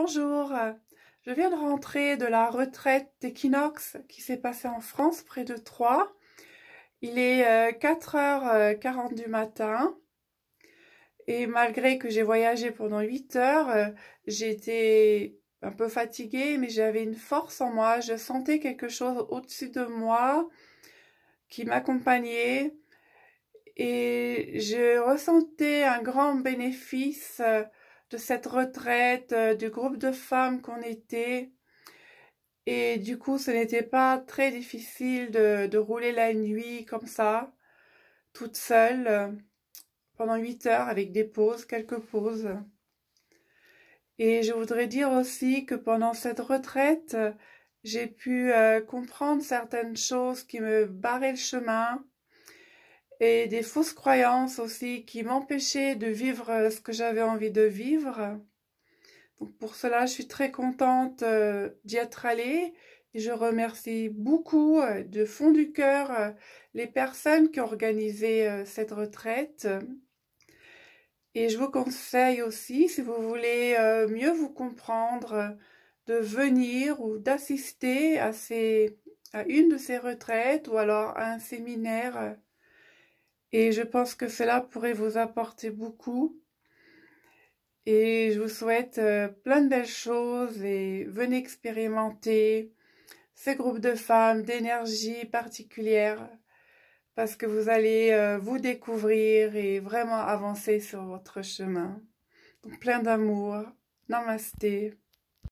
Bonjour, je viens de rentrer de la retraite d'équinoxe qui s'est passée en France près de Troyes. Il est 4h40 du matin et malgré que j'ai voyagé pendant 8 heures, j'étais un peu fatiguée mais j'avais une force en moi. Je sentais quelque chose au-dessus de moi qui m'accompagnait et je ressentais un grand bénéfice de cette retraite, du groupe de femmes qu'on était. Et du coup, ce n'était pas très difficile de rouler la nuit comme ça, toute seule, pendant 8 heures, avec des pauses, quelques pauses. Et je voudrais dire aussi que pendant cette retraite, j'ai pu comprendre certaines choses qui me barraient le chemin, et des fausses croyances aussi qui m'empêchaient de vivre ce que j'avais envie de vivre. Donc pour cela, je suis très contente d'y être allée et je remercie beaucoup de fond du cœur les personnes qui ont organisé cette retraite. Et je vous conseille aussi, si vous voulez mieux vous comprendre, de venir ou d'assister à une de ces retraites ou alors à un séminaire. Et je pense que cela pourrait vous apporter beaucoup. Et je vous souhaite plein de belles choses et venez expérimenter ces groupes de femmes d'énergie particulière parce que vous allez vous découvrir et vraiment avancer sur votre chemin. Donc plein d'amour. Namasté.